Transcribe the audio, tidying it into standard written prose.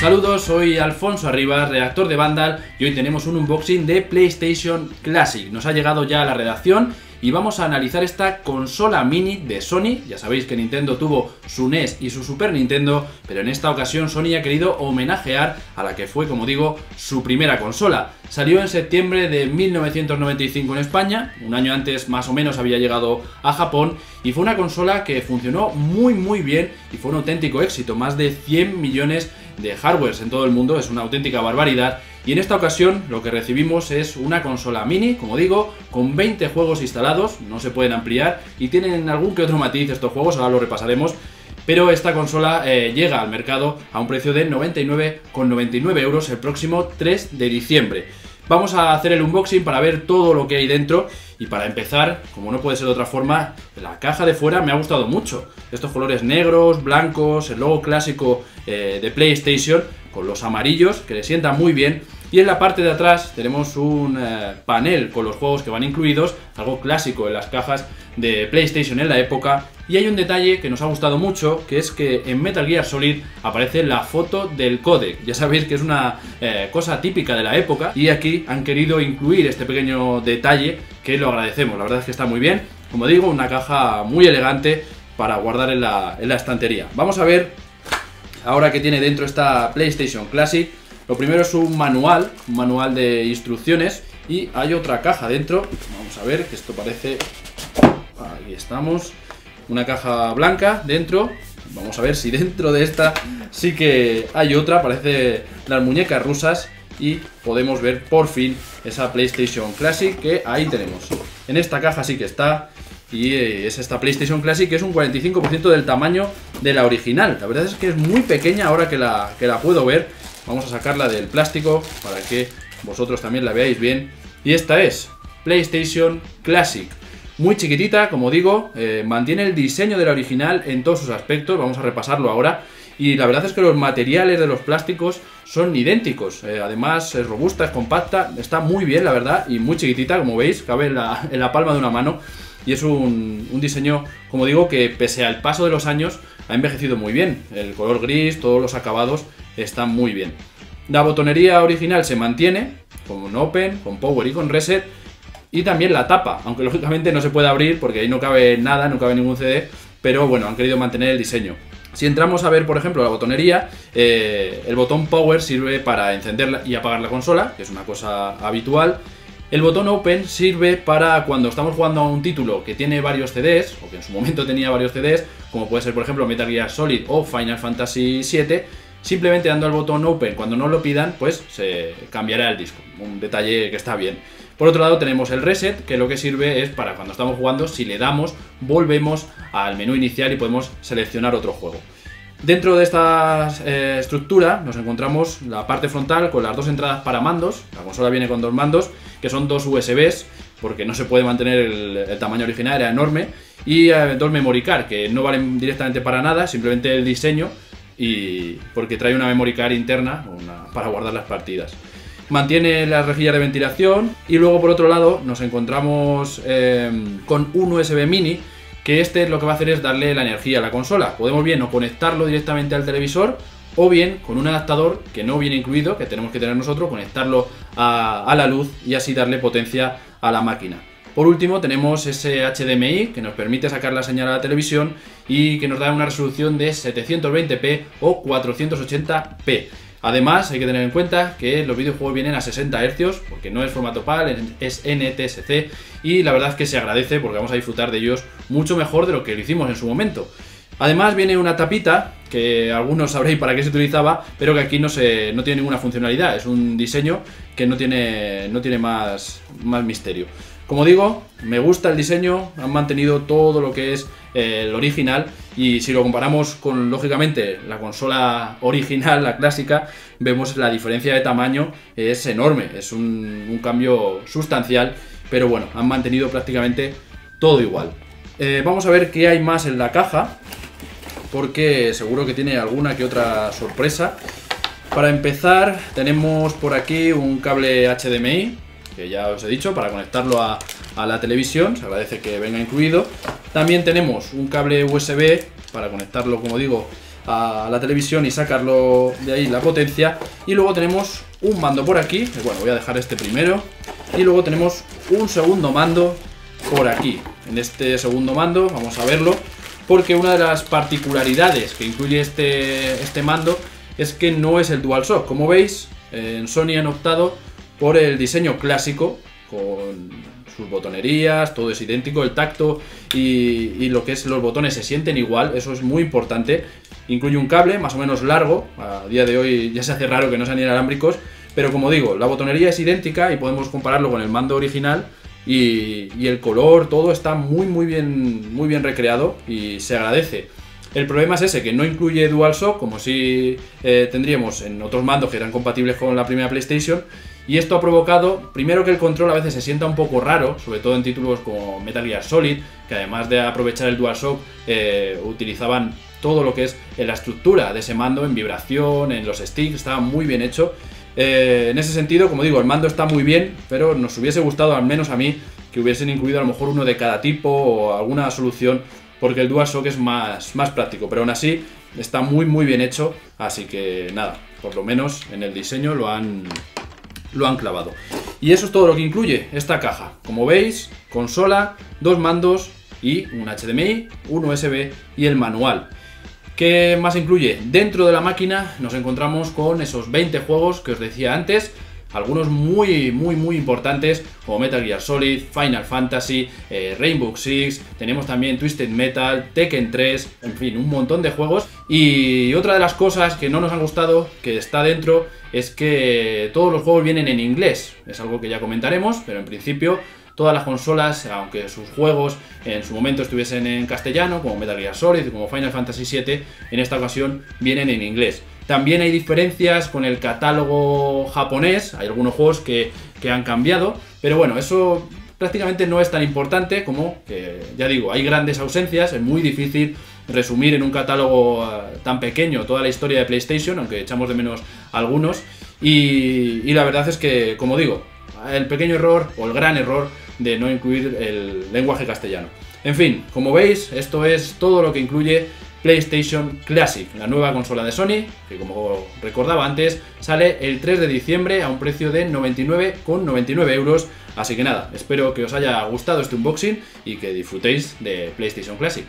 Saludos, soy Alfonso Arribas, redactor de Vandal, y hoy tenemos un unboxing de PlayStation Classic. Nos ha llegado ya a la redacción y vamos a analizar esta consola mini de Sony. Ya sabéis que Nintendo tuvo su NES y su Super Nintendo, pero en esta ocasión Sony ha querido homenajear a la que fue, como digo, su primera consola. Salió en septiembre de 1995 en España, un año antes más o menos había llegado a Japón, y fue una consola que funcionó muy bien y fue un auténtico éxito. Más de 100 millones de hardwares en todo el mundo, es una auténtica barbaridad. Y en esta ocasión lo que recibimos es una consola mini, como digo, con 20 juegos instalados, no se pueden ampliar y tienen algún que otro matiz estos juegos, ahora lo repasaremos. Pero esta consola llega al mercado a un precio de 99,99 € el próximo 3 de diciembre. Vamos a hacer el unboxing para ver todo lo que hay dentro y para empezar, como no puede ser de otra forma, la caja de fuera me ha gustado mucho. Estos colores negros, blancos, el logo clásico de PlayStation con los amarillos que le sientan muy bien. Y en la parte de atrás tenemos un panel con los juegos que van incluidos, algo clásico en las cajas de PlayStation en la época. Y hay un detalle que nos ha gustado mucho, que es que en Metal Gear Solid aparece la foto del codec. Ya sabéis que es una cosa típica de la época y aquí han querido incluir este pequeño detalle que lo agradecemos. La verdad es que está muy bien. Como digo, una caja muy elegante para guardar en la estantería. Vamos a ver ahora qué tiene dentro esta PlayStation Classic. Lo primero es un manual de instrucciones, y hay otra caja dentro. Vamos a ver, que esto parece... Aquí estamos. Una caja blanca dentro. Vamos a ver si dentro de esta sí que hay otra. Parece las muñecas rusas y podemos ver por fin esa PlayStation Classic que ahí tenemos. En esta caja sí que está. Y es esta PlayStation Classic, que es un 45% del tamaño de la original. La verdad es que es muy pequeña ahora que la puedo ver. Vamos a sacarla del plástico para que vosotros también la veáis bien. Y esta es PlayStation Classic. Muy chiquitita, como digo, mantiene el diseño de la original en todos sus aspectos. Vamos a repasarlo ahora. Y la verdad es que los materiales de los plásticos son idénticos. Además es robusta, es compacta, está muy bien, la verdad. Y muy chiquitita, como veis, cabe en la palma de una mano. Y es un diseño, como digo, que pese al paso de los años ha envejecido muy bien. El color gris, todos los acabados están muy bien. La botonería original se mantiene con Open, con Power y con Reset, y también la tapa, aunque lógicamente no se puede abrir porque ahí no cabe nada, no cabe ningún CD, pero bueno, han querido mantener el diseño. Si entramos a ver, por ejemplo, la botonería, el botón Power sirve para encender y apagar la consola, que es una cosa habitual. El botón Open sirve para cuando estamos jugando a un título que tiene varios CDs, o que en su momento tenía varios CDs, como puede ser, por ejemplo, Metal Gear Solid o Final Fantasy VII, simplemente dando al botón Open cuando no lo pidan, pues se cambiará el disco. Un detalle que está bien. Por otro lado tenemos el Reset, que lo que sirve es para cuando estamos jugando, si le damos, volvemos al menú inicial y podemos seleccionar otro juego. Dentro de esta estructura nos encontramos la parte frontal con las dos entradas para mandos. La consola viene con dos mandos, que son dos USBs, porque no se puede mantener el tamaño original, era enorme. Y dos memory card, que no valen directamente para nada, simplemente el diseño, y porque trae una memory card interna para guardar las partidas. Mantiene las rejillas de ventilación. Y luego por otro lado nos encontramos con un USB mini, que este lo que va a hacer es darle la energía a la consola. Podemos bien o conectarlo directamente al televisor, o bien con un adaptador que no viene incluido, que tenemos que tener nosotros, conectarlo a la luz y así darle potencia a la máquina. Por último tenemos ese HDMI que nos permite sacar la señal a la televisión y que nos da una resolución de 720p o 480p. Además hay que tener en cuenta que los videojuegos vienen a 60 Hz, porque no es formato PAL, es NTSC, y la verdad es que se agradece porque vamos a disfrutar de ellos mucho mejor de lo que lo hicimos en su momento. Además viene una tapita, que algunos sabréis para qué se utilizaba, pero que aquí no tiene ninguna funcionalidad, es un diseño que no tiene más misterio. Como digo, me gusta el diseño, han mantenido todo lo que es el original, y si lo comparamos con, lógicamente, la consola original, la clásica, vemos la diferencia de tamaño, es enorme, es un cambio sustancial, pero bueno, han mantenido prácticamente todo igual. Vamos a ver qué hay más en la caja, porque seguro que tiene alguna que otra sorpresa. Para empezar, tenemos por aquí un cable HDMI, que ya os he dicho, para conectarlo a la televisión, se agradece que venga incluido. También tenemos un cable USB para conectarlo, como digo, a la televisión y sacarlo de ahí la potencia. Y luego tenemos un mando por aquí, bueno, voy a dejar este primero. Y luego tenemos un segundo mando por aquí. En este segundo mando vamos a verlo, porque una de las particularidades que incluye este mando es que no es el DualShock. Como veis, en Sony han optado por el diseño clásico, con sus botonerías, todo es idéntico, el tacto y lo que es los botones se sienten igual, eso es muy importante. Incluye un cable más o menos largo, a día de hoy ya se hace raro que no sean inalámbricos, pero como digo, la botonería es idéntica y podemos compararlo con el mando original y el color, todo está muy bien recreado y se agradece. El problema es ese, que no incluye DualShock, como si tendríamos en otros mandos que eran compatibles con la primera PlayStation. Y esto ha provocado, primero, que el control a veces se sienta un poco raro, sobre todo en títulos como Metal Gear Solid, que además de aprovechar el DualShock, utilizaban todo lo que es la estructura de ese mando, en vibración, en los sticks, estaba muy bien hecho. En ese sentido, como digo, el mando está muy bien, pero nos hubiese gustado, al menos a mí, que hubiesen incluido a lo mejor uno de cada tipo o alguna solución, porque el DualShock es más práctico, pero aún así está muy bien hecho, así que nada, por lo menos en el diseño lo han clavado. Y eso es todo lo que incluye esta caja. Como veis, consola, dos mandos y un HDMI, un USB y el manual. ¿Qué más incluye? Dentro de la máquina nos encontramos con esos 20 juegos que os decía antes, algunos muy importantes como Metal Gear Solid, Final Fantasy, Rainbow Six, tenemos también Twisted Metal, Tekken 3, en fin, un montón de juegos. Y otra de las cosas que no nos han gustado, que está dentro, es que todos los juegos vienen en inglés, es algo que ya comentaremos, pero en principio todas las consolas, aunque sus juegos en su momento estuviesen en castellano, como Metal Gear Solid y como Final Fantasy VII, en esta ocasión vienen en inglés. También hay diferencias con el catálogo japonés, hay algunos juegos que han cambiado, pero bueno, eso prácticamente no es tan importante como que, ya digo, hay grandes ausencias, es muy difícil resumir en un catálogo tan pequeño toda la historia de PlayStation, aunque echamos de menos algunos, y la verdad es que, como digo, el pequeño error o el gran error de no incluir el lenguaje castellano. En fin, como veis, esto es todo lo que incluye PlayStation Classic, la nueva consola de Sony, que como recordaba antes, sale el 3 de diciembre a un precio de 99,99 €. Así que nada, espero que os haya gustado este unboxing y que disfrutéis de PlayStation Classic.